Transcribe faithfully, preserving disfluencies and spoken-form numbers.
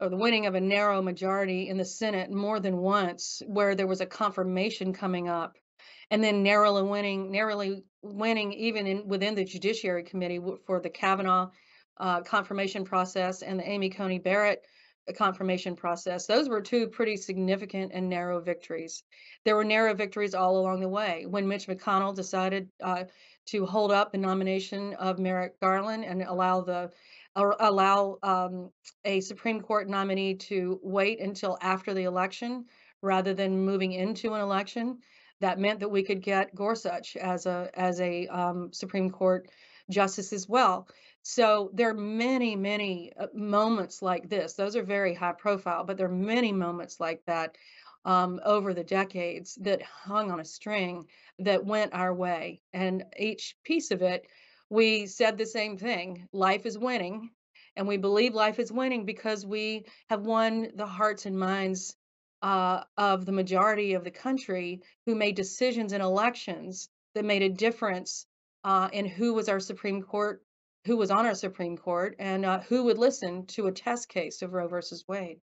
or the winning of a narrow majority in the Senate more than once, where there was a confirmation coming up, and then narrowly winning, narrowly winning even in, within the Judiciary Committee for the Kavanaugh uh, confirmation process and the Amy Coney Barrett confirmation process. Those were two pretty significant and narrow victories. There were narrow victories all along the way. When Mitch McConnell decided uh, to hold up the nomination of Merrick Garland and allow the uh, allow um, a Supreme Court nominee to wait until after the election rather than moving into an election, that meant that we could get Gorsuch as a as a um, Supreme Court justice as well. So there are many, many moments like this. Those are very high profile, but there are many moments like that um, over the decades that hung on a string that went our way. And each piece of it, we said the same thing. Life is winning. And we believe life is winning because we have won the hearts and minds uh, of the majority of the country who made decisions in elections that made a difference uh, in who was our Supreme Court who was on our Supreme Court, and uh, who would listen to a test case of Roe versus Wade.